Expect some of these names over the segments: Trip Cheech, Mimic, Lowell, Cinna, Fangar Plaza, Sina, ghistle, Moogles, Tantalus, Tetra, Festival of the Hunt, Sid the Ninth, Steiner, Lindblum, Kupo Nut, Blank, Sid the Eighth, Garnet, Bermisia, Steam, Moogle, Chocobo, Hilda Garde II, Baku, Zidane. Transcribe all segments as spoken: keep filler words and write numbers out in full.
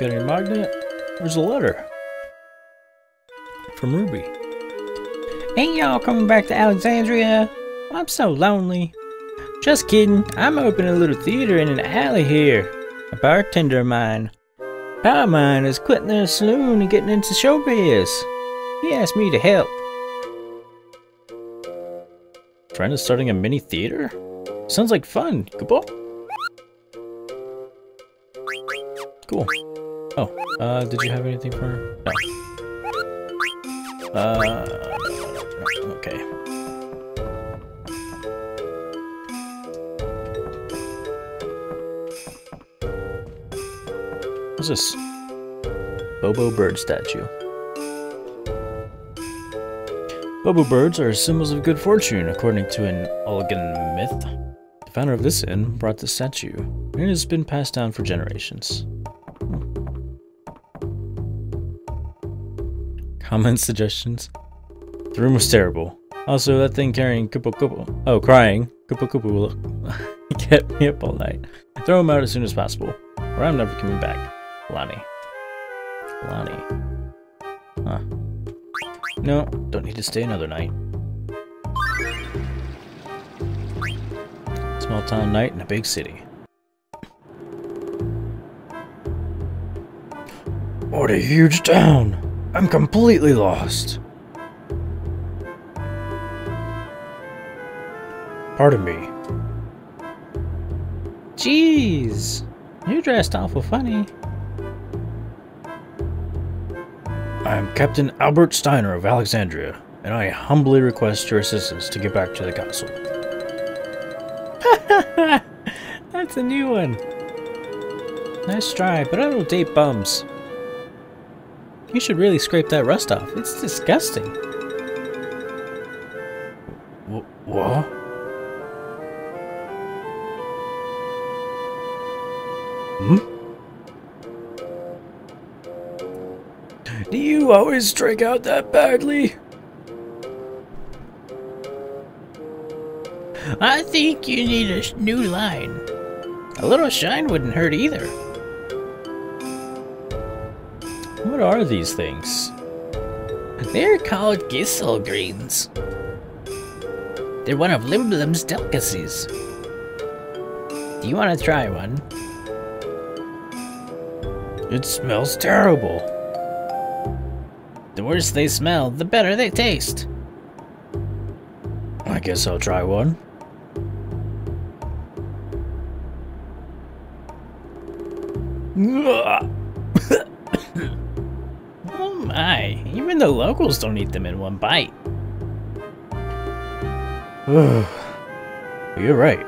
got any magnet? There's a letter. From Ruby. Ain't y'all coming back to Alexandria? I'm so lonely. Just kidding. I'm opening a little theater in an alley here. A bartender of mine. Pal of mine is quitting the saloon and getting into showbiz. He asked me to help. Friend is starting a mini theater? Sounds like fun. Kupo? Cool. Oh, uh, did you have anything for her? No. Uh, okay. What's this? Bobo bird statue. Bobo birds are symbols of good fortune, according to an Olgan myth. The founder of this inn brought the statue, and it has been passed down for generations. Comments, suggestions? The room was terrible. Also, that thing carrying Kupo Kupo. Oh, crying. Kupo Kupo will kept me up all night. Throw him out as soon as possible, or I'm never coming back. Lonnie. Lonnie. Huh. No, don't need to stay another night. Small town night in a big city. What a huge town! I'm completely lost! Pardon me. Jeez! You dressed awful funny. I am Captain Albert Steiner of Alexandria, and I humbly request your assistance to get back to the castle. That's a new one. Nice try, but I don't date bums. You should really scrape that rust off. It's disgusting. What? Hmm? Do you always strike out that badly? I think you need a new line. A little shine wouldn't hurt either. What are these things? They're called ghistle greens. They're one of Lindblum's delicacies. Do you want to try one? It smells terrible. The worse they smell, the better they taste. I guess I'll try one. Oh my, even the locals don't eat them in one bite. You're right.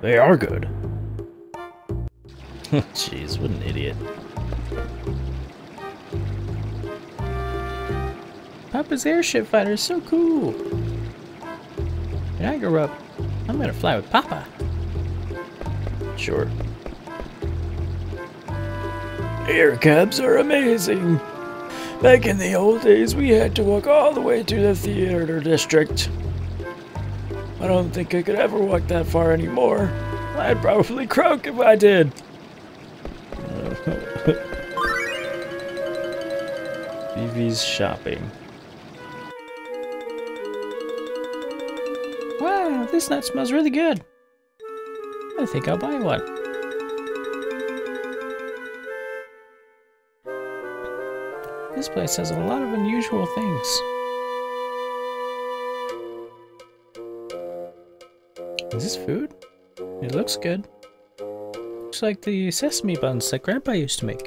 They are good. Jeez, what an idiot. Papa's airship fighter is so cool. When I grow up, I'm gonna fly with Papa. Sure. Air cabs are amazing. Back in the old days, we had to walk all the way to the theater district. I don't think I could ever walk that far anymore. I'd probably croak if I did. Vivi's shopping. Wow, this nut smells really good. I think I'll buy one. This place has a lot of unusual things. Is this food? It looks good. Looks like the sesame buns that Grandpa used to make.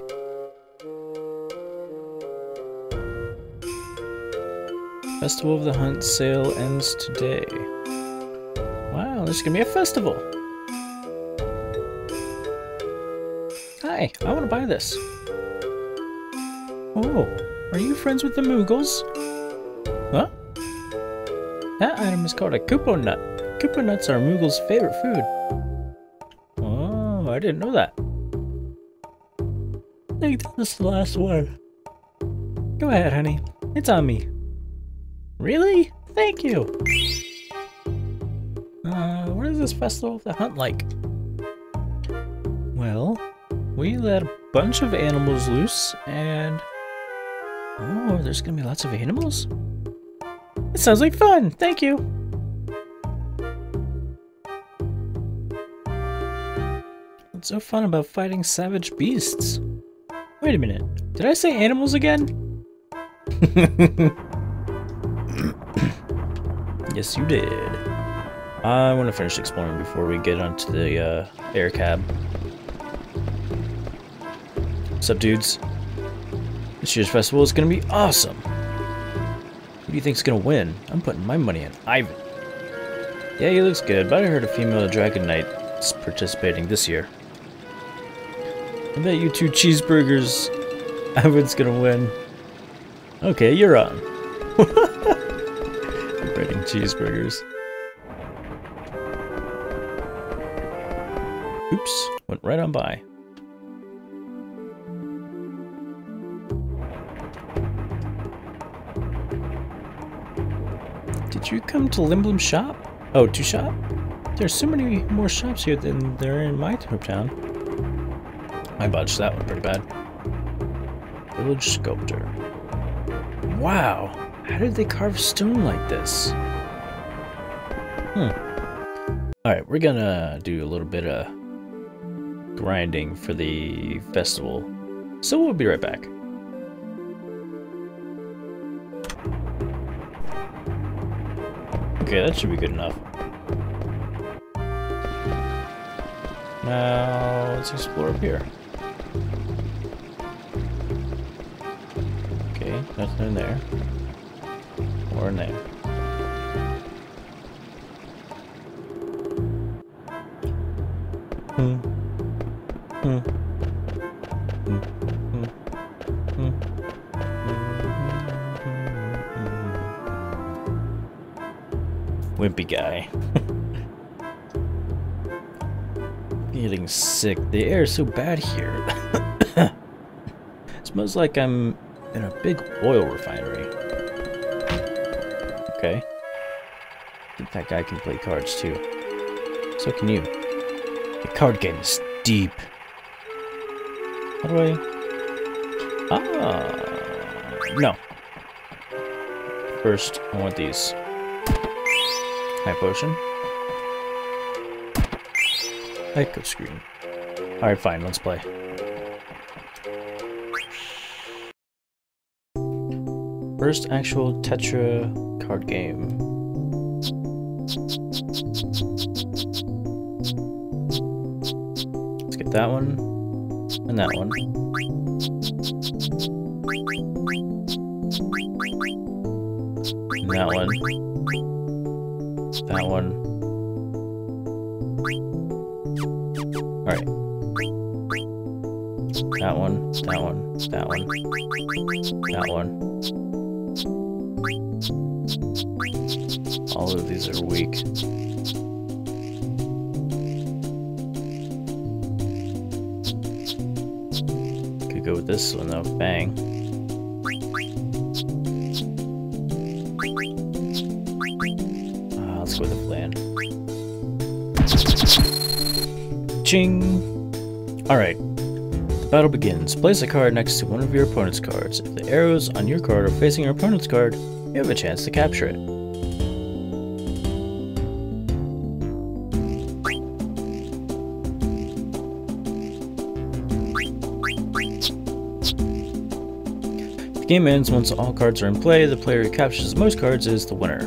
Festival of the Hunt sale ends today. Wow, there's gonna be a festival! Hi, I wanna buy this. Oh, are you friends with the Moogles? Huh? That item is called a Kupo Nut. Kupo Nuts are Moogles' favorite food. Oh, I didn't know that. I think that's the last one. Go ahead, honey. It's on me. Really? Thank you! Uh, what is this Festival of the Hunt like? Well, we let a bunch of animals loose, and oh, there's gonna be lots of animals? It sounds like fun! Thank you! What's so fun about fighting savage beasts? Wait a minute, did I say animals again? Yes, you did. I want to finish exploring before we get onto the uh, air cab. What's up, dudes? This year's festival is going to be awesome. Who do you think's going to win? I'm putting my money on Ivan. Yeah, he looks good, but I heard a female dragon knight is participating this year. I bet you two cheeseburgers Ivan's going to win. Okay, you're on. I'm breading cheeseburgers. Oops, went right on by. Did you come to Lindblum shop? Oh, to shop? There's so many more shops here than there are in my hometown. I botched that one pretty bad. Village sculptor. Wow, how did they carve stone like this? Hmm. Alright, we're gonna do a little bit of grinding for the festival, so we'll be right back. Okay, that should be good enough. Now, let's explore up here. Okay, nothing in there. Or in there. Hmm. Hmm. Hmm. Hmm. Hmm. Hmm. Wimpy guy. Getting sick. The air is so bad here. It smells like I'm in a big oil refinery. Okay. I think that guy can play cards too. So can you. The card game is deep. How do I... Ah... No. First, I want these. High potion. Echo screen. Alright, fine, let's play. First actual Tetra card game. Let's get that one, and that one. And that one. That one. Alright. That one, that one, that one, that one. All of these are weak. Could go with this one though, bang. Ah, let's go with the plan. Alright, the battle begins. Place a card next to one of your opponent's cards. If the arrows on your card are facing your opponent's card, you have a chance to capture it. The game ends once all cards are in play. The player who captures the most cards is the winner.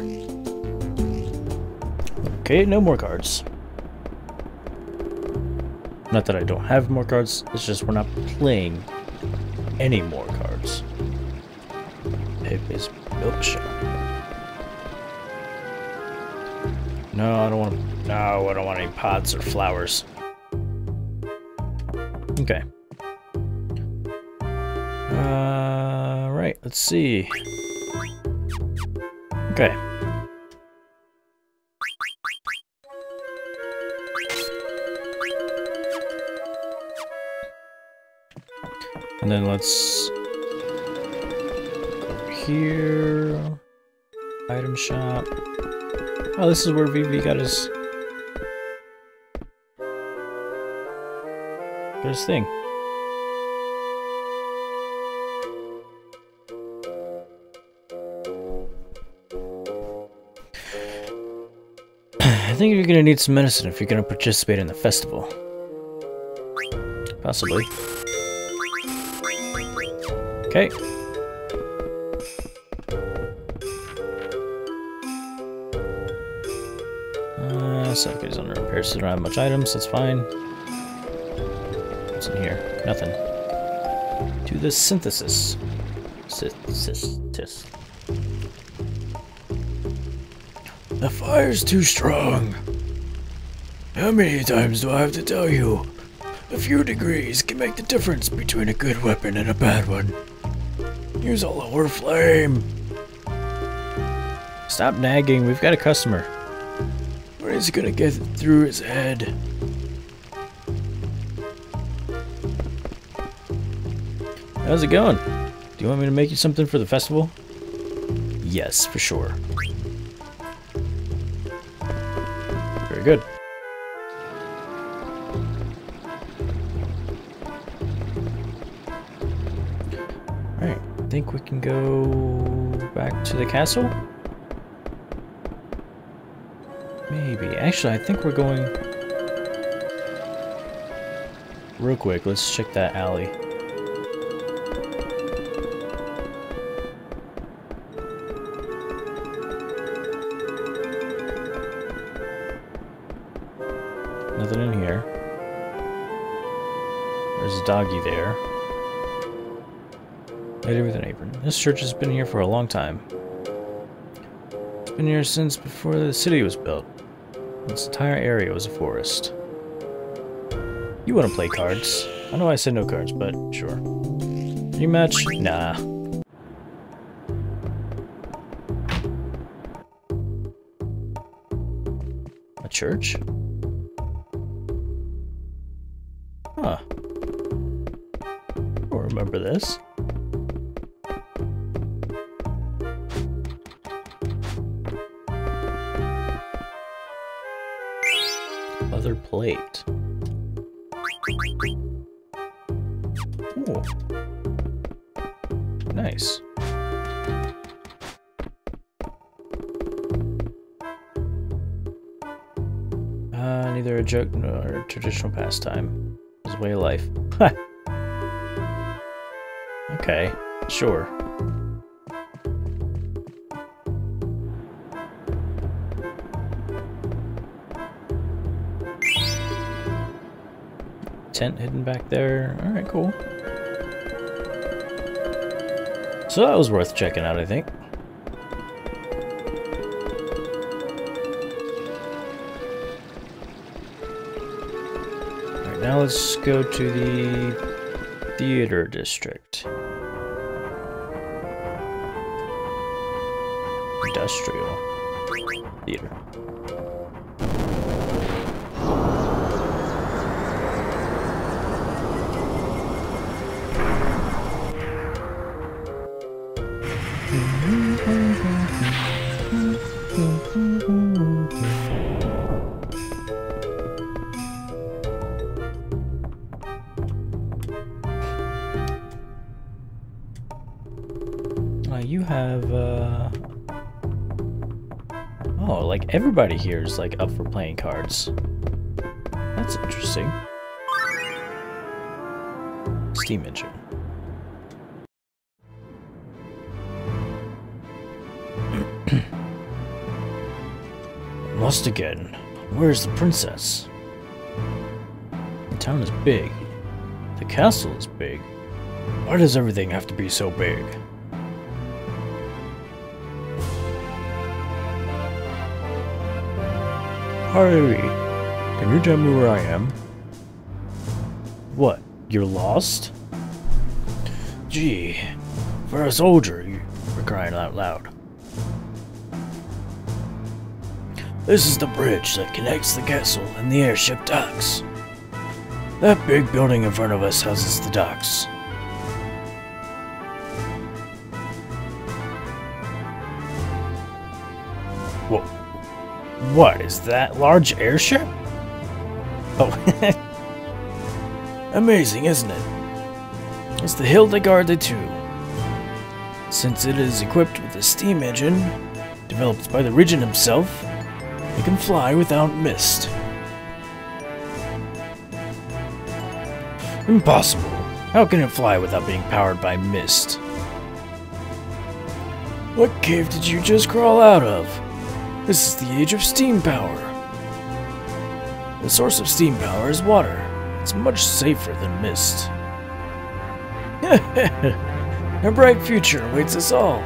Okay, no more cards. Not that I don't have more cards, it's just we're not playing any more cards. Pepe's milkshake. No, I don't want. No, I don't want any pots or flowers. Okay. Uh, right. Let's see. Okay. And then let's go here, item shop. Oh, this is where V V got his, got his thing. I think you're gonna need some medicine if you're gonna participate in the festival. Possibly. Okay. Uh, Saka's under repair, so I don't have much items, that's fine. What's in here? Nothing. Do the synthesis. Synthesis. The fire's too strong. How many times do I have to tell you? A few degrees can make the difference between a good weapon and a bad one. Use a lower flame. Stop nagging, we've got a customer. What is gonna get through his head? How's it going? Do you want me to make you something for the festival? Yes, for sure. Very good. Alright, I think we can go back to the castle? Maybe. Actually, I think we're going... Real quick, let's check that alley. Nothing in here. There's a doggy there. Lady with an apron. This church has been here for a long time. It's been here since before the city was built. This entire area was a forest. You want to play cards? I know I said no cards, but sure. Rematch? Nah. A church? Huh. I don't remember this. Leather plate. Ooh. Nice. Uh, neither a joke nor a traditional pastime. Way of life. Okay, sure. Tent hidden back there. Alright, cool. So that was worth checking out, I think. Now let's go to the theater district. Industrial theater. Everybody here is like up for playing cards. That's interesting. Steam engine. Lost again. Where's the princess? The town is big. The castle is big. Why does everything have to be so big? Hurry! Can you tell me where I am? What? You're lost? Gee, for a soldier, you were crying out loud. This is the bridge that connects the castle and the airship docks. That big building in front of us houses the docks. What, is that large airship? Oh. Amazing, isn't it? It's the Hilda Garde two. Since it is equipped with a steam engine, developed by the regent himself, They can fly without mist. Impossible. How can it fly without being powered by mist? What cave did you just crawl out of? This is the age of steam power. The source of steam power is water. It's much safer than mist. A bright future awaits us all.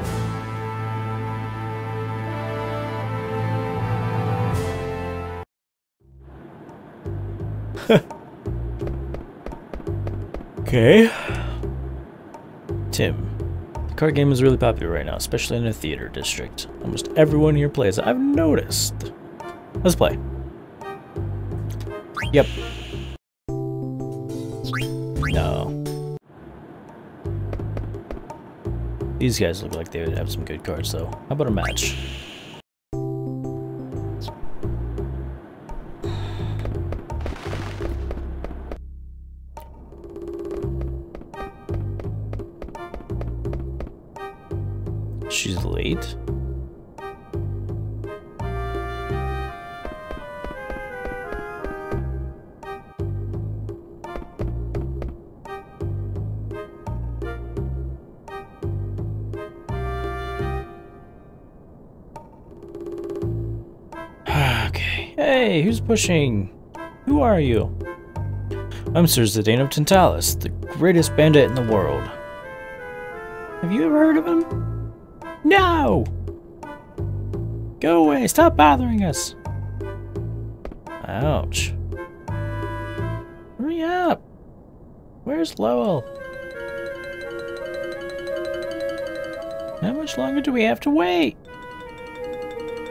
Okay. Tim. The card game is really popular right now, especially in the theater district. Almost everyone here plays it. I've noticed. Let's play. Yep. No. These guys look like they would have some good cards, though. How about a match? She's late. Okay. Hey, who's pushing? Who are you? I'm Sir Zidane of Tantalus, the greatest bandit in the world. Have you ever heard of him? No! Go away! Stop bothering us! Ouch. Hurry up! Where's Lowell? How much longer do we have to wait?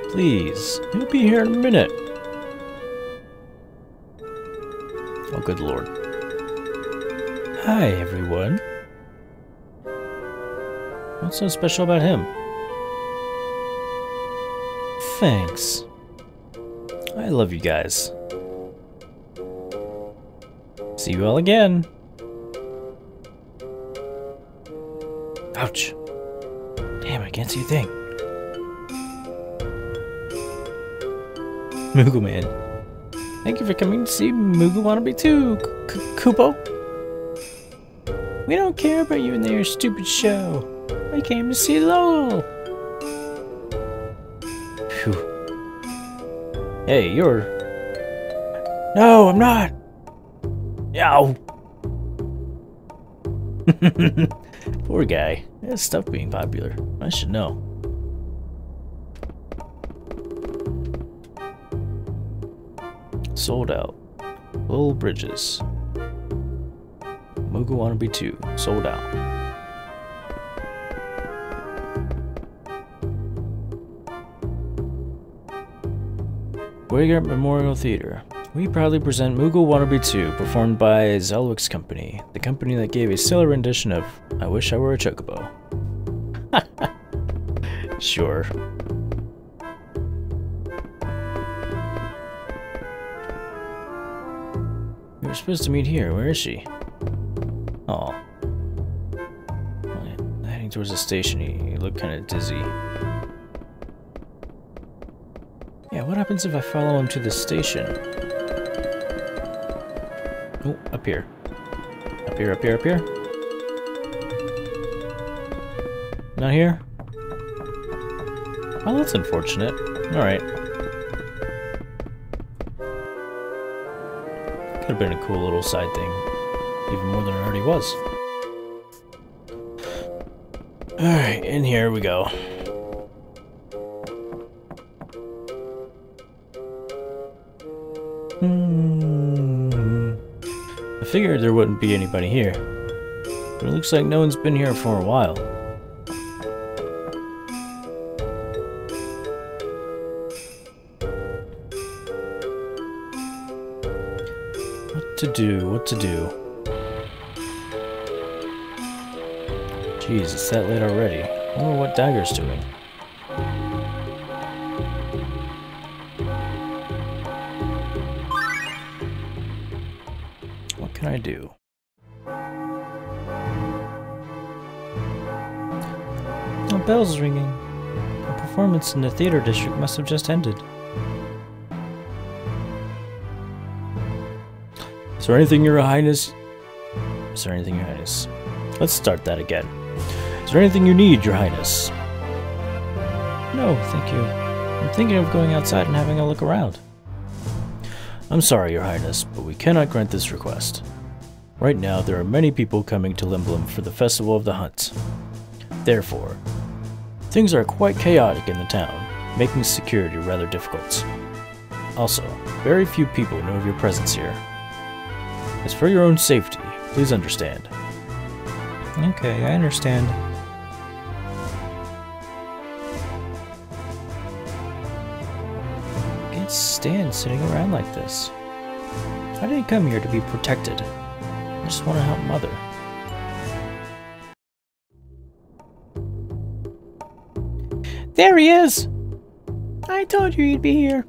Please, he'll be here in a minute. Oh, good lord. Hi, everyone. What's so special about him? Thanks. I love you guys. See you all again. Ouch. Damn, I can't see a thing. Moogle Man. Thank you for coming to see Moogle Wannabe too, Kupo. We don't care about you and your stupid show. I came to see Lowell. Phew. Hey, you're... No, I'm not. Ow. Poor guy. That's stuff being popular. I should know. Sold out. Lowell Bridges. Moogle Wannabe two. Sold out. Wigert Memorial Theater. We proudly present Moogle Wannabe two, performed by Zelwick's Company, the company that gave a stellar rendition of I Wish I Were a Chocobo. Sure. We were supposed to meet here. Where is she? Aw. Heading towards the station. You look kind of dizzy. Yeah, what happens if I follow him to the station? Oh, up here. Up here, up here, up here. Not here? Well, that's unfortunate. Alright. Could have been a cool little side thing. Even more than it already was. Alright, in here we go. I figured there wouldn't be anybody here, but it looks like no one's been here for a while. What to do, what to do? Jeez, it's that late already. I wonder what Dagger's doing. I do. A bell's ringing. A performance in the theater district must have just ended. Is there anything, Your Highness? Is there anything, Your Highness? Let's start that again. Is there anything you need, Your Highness? No, thank you. I'm thinking of going outside and having a look around. I'm sorry, Your Highness, but we cannot grant this request. Right now, there are many people coming to Lindblum for the Festival of the Hunt. Therefore, things are quite chaotic in the town, making security rather difficult. Also, very few people know of your presence here. As for your own safety, please understand. Okay, I understand. I can't stand sitting around like this. I didn't come here to be protected. I just want to help Mother. There he is! I told you you'd be here.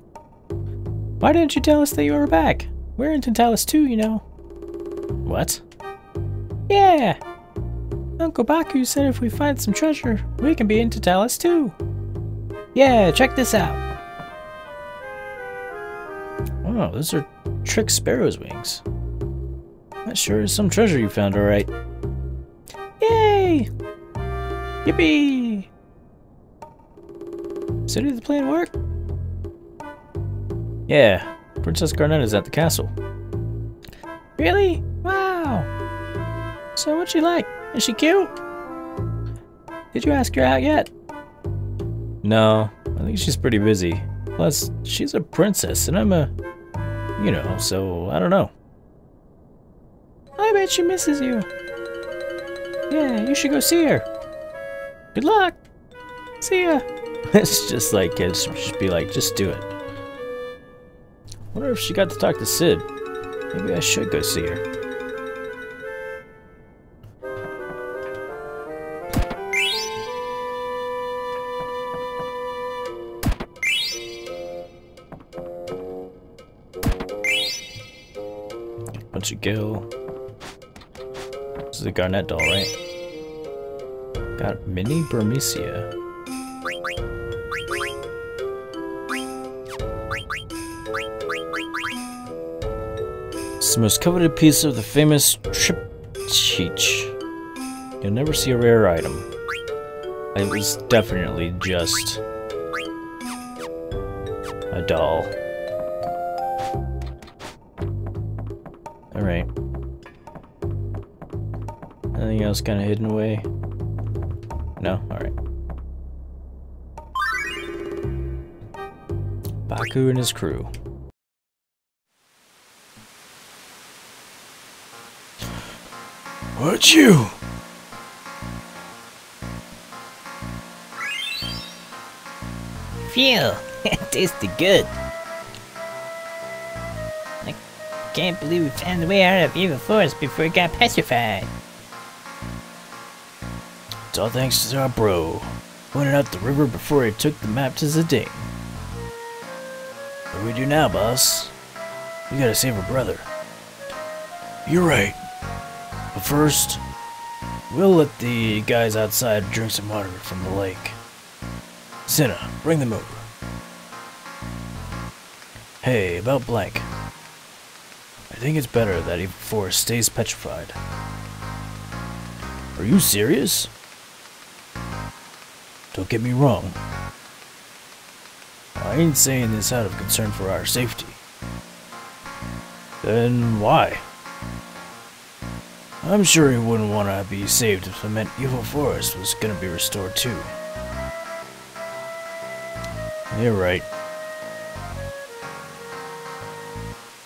Why didn't you tell us that you were back? We're in Tantalus too, you know. What? Yeah! Uncle Baku said if we find some treasure, we can be in Tantalus too. Yeah, check this out. Wow, those are trick sparrow's wings. That sure is some treasure you found, alright. Yay! Yippee! So did the plan work? Yeah, Princess Garnet is at the castle. Really? Wow! So what's she like? Is she cute? Did you ask her out yet? No, I think she's pretty busy. Plus, she's a princess and I'm a... you know, so I don't know. I bet she misses you. Yeah, you should go see her. Good luck! See ya! It's just like kids should be like, just do it. Wonder if she got to talk to Sid. Maybe I should go see her. Bunch of gill. This is a Garnet doll, right? Got mini Bermisia. It's the most coveted piece of the famous Trip Cheech. You'll never see a rare item. It was definitely just a doll. Alright. Anything else kind of hidden away? No? Alright. Baku and his crew. What you? Phew, it tasted good. I can't believe we found the way out of Evil Forest before it got pacified. It's all thanks to our bro. Pointed out the river before he took the map to Zidane. What do we do now, boss? We gotta save our brother. You're right. But first, we'll let the guys outside drink some water from the lake. Cinna, bring them over. Hey, about Blank. I think it's better that Evil Forest stays petrified. Are you serious? Don't get me wrong. I ain't saying this out of concern for our safety. Then why? I'm sure he wouldn't want to be saved if it meant Evil Forest was going to be restored too. You're right.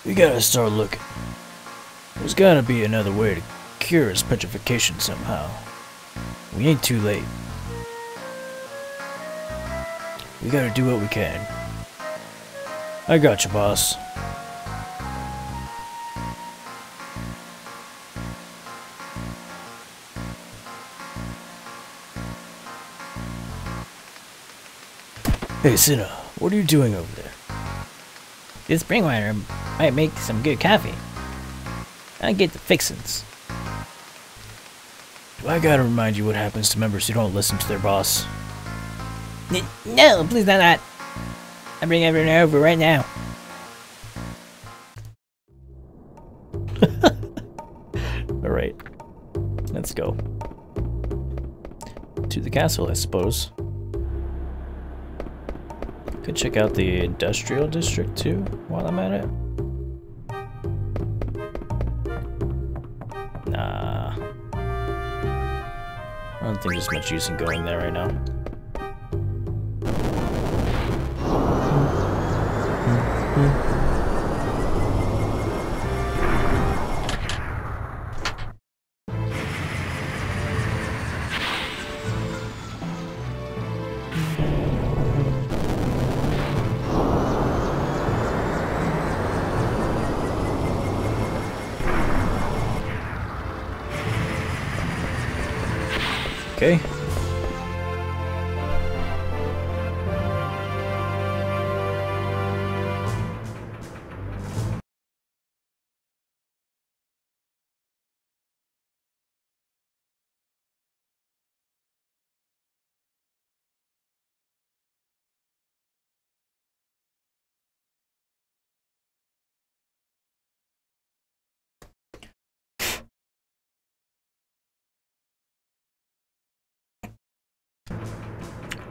We gotta start looking. There's gotta be another way to cure his petrification somehow. We ain't too late. We gotta do what we can. I got you, boss. Hey, Sina, what are you doing over there? This spring water might make some good coffee. I'll get the fixins. Do I gotta remind you what happens to members who don't listen to their boss? N no, please not that. I'll bring everyone over right now. castle, I suppose. Could check out the industrial district too while I'm at it. Nah. I don't think there's much use in going there right now. Okay.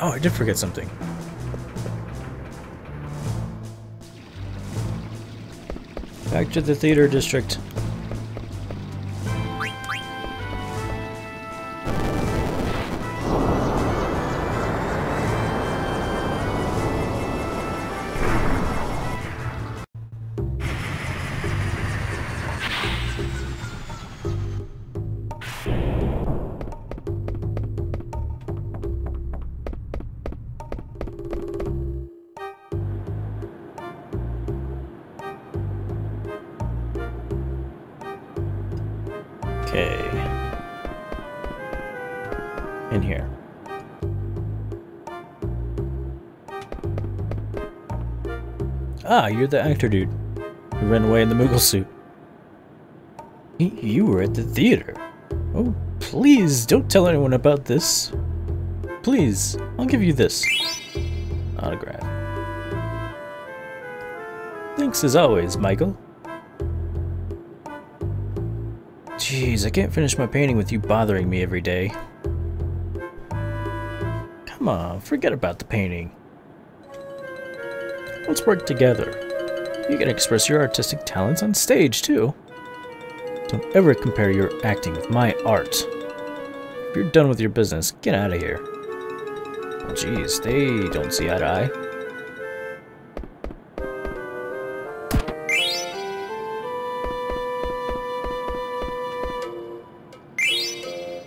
Oh, I did forget something. Back to the theater district. Ah, you're the actor dude who ran away in the Moogle suit. You were at the theater. Oh, please don't tell anyone about this. Please, I'll give you this. Autograph. Thanks as always, Michael. Jeez, I can't finish my painting with you bothering me every day. Come on, forget about the painting. Let's work together. You can express your artistic talents on stage, too. Don't ever compare your acting with my art. If you're done with your business, get out of here. Oh, jeez, they don't see eye to eye.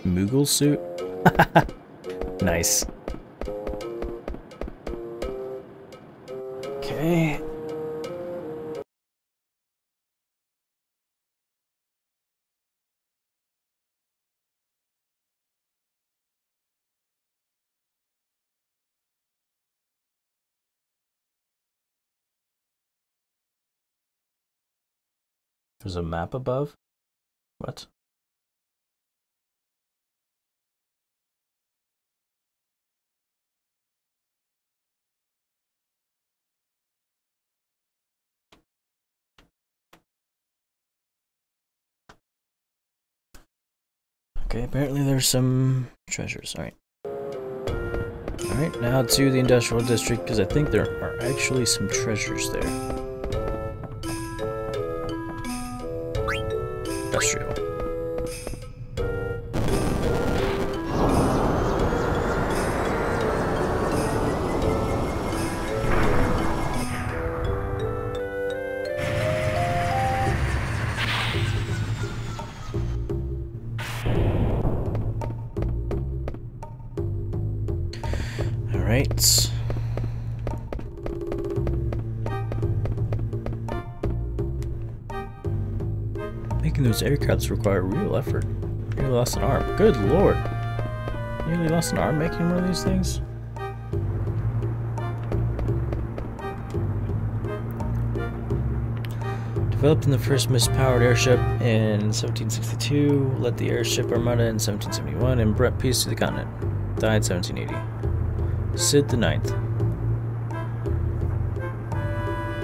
Moogle suit? Nice. Okay. There's a map above? What? Okay, apparently there's some treasures, alright. Alright, now to the industrial district, because I think there are actually some treasures there. Industrial. Right. Making those aircrafts require real effort. Nearly lost an arm. Good lord. Nearly lost an arm making one of these things? Developed in the first mispowered airship in seventeen sixty-two, led the airship armada in seventeen seventy-one, and brought peace to the continent. Died seventeen eighty. Sid the Ninth.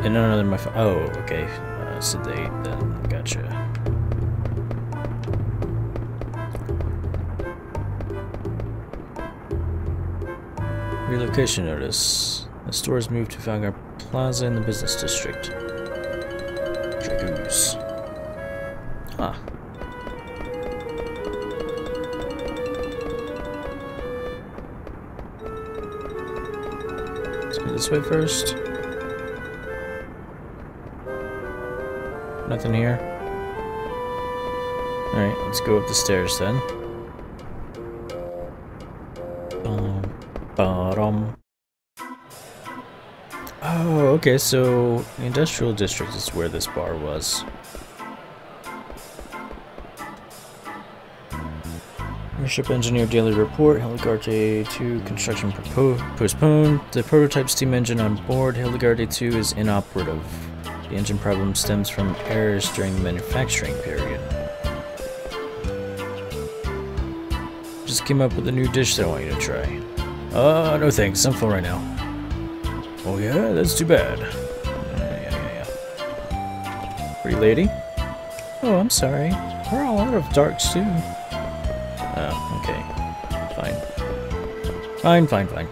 And none other my f oh, okay. Uh, Sid the Eighth then. Gotcha. Relocation notice. The store is moved to Fangar Plaza in the business district. Dragoons. Huh. Let's go this way first. Nothing here. Alright, let's go up the stairs then. Bottom. Oh, okay, so the industrial district is where this bar was. Airship engineer daily report. Hilda Garde two construction postponed. The prototype steam engine on board Hilda Garde two is inoperative. The engine problem stems from errors during the manufacturing period. Just came up with a new dish that I want you to try. Uh, no thanks, I'm full right now. Oh yeah, that's too bad. Yeah, yeah, yeah, yeah. Pretty lady? Oh, I'm sorry. We're all out of darks too. Oh, okay. Fine. Fine, fine, fine.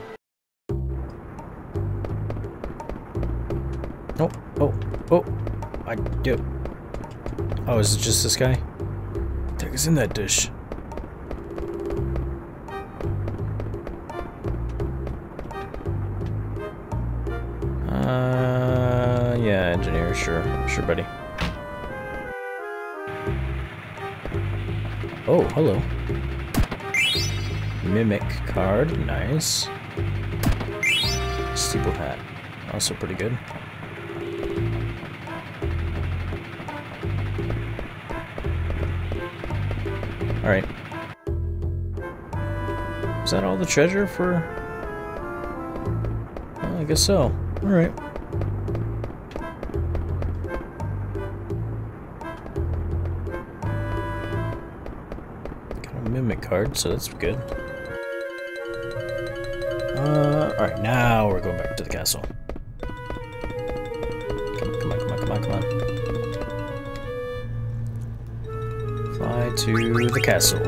Oh, oh, oh. I do. Oh, is it just this guy? Take us in that dish. Uh, yeah, engineer, sure, sure, buddy. Oh, hello. Mimic card, nice. Steeple hat, also pretty good. All right. Is that all the treasure for? Well, I guess so. All right. Got a mimic card, so that's good. Uh, all right, now we're going back to the castle. Come on, come on, come on, come on, come on. Fly to the castle.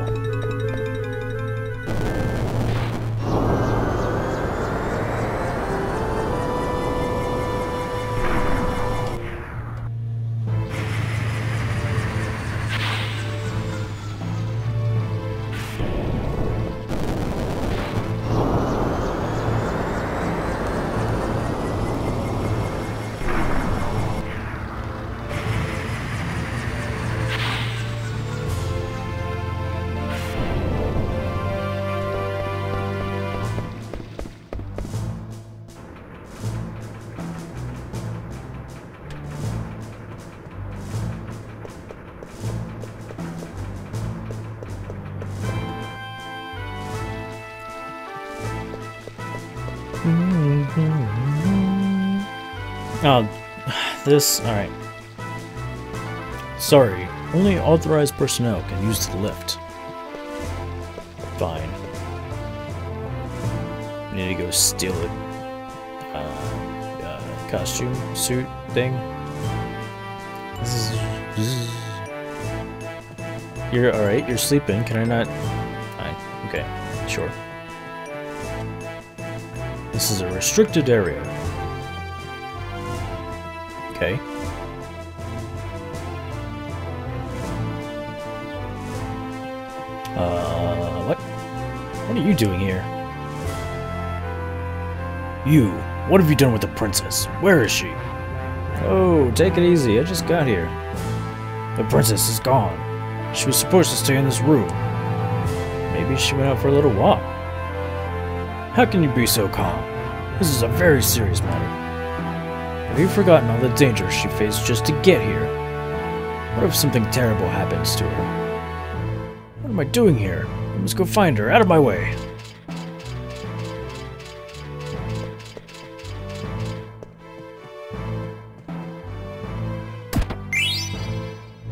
Oh, this, alright. Sorry, only authorized personnel can use the lift. Fine. We need to go steal it. Uh, uh, costume, suit, thing. Zzz, zzz. You're alright, you're sleeping, can I not? Fine, okay, sure. This is a restricted area. Okay. Uh, what? What are you doing here? You, what have you done with the princess? Where is she? Oh, take it easy, I just got here. The princess is gone. She was supposed to stay in this room. Maybe she went out for a little walk. How can you be so calm? This is a very serious matter. Have you forgotten all the danger she faced just to get here? What if something terrible happens to her? What am I doing here? I must go find her. Out of my way.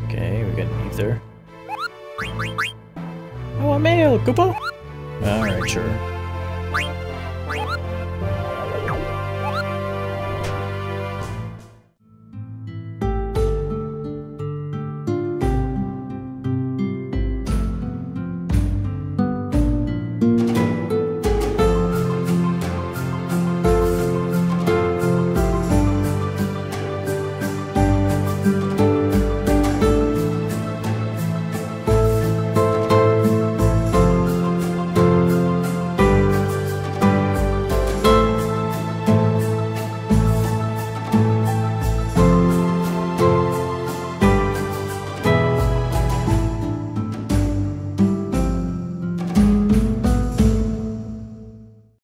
Okay, we got an ether. Oh, a mail, Kupo! Alright, sure.